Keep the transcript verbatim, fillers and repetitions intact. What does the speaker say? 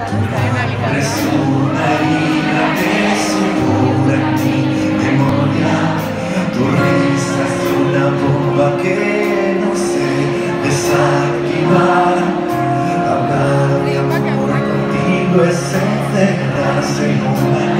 Es encerrarse en una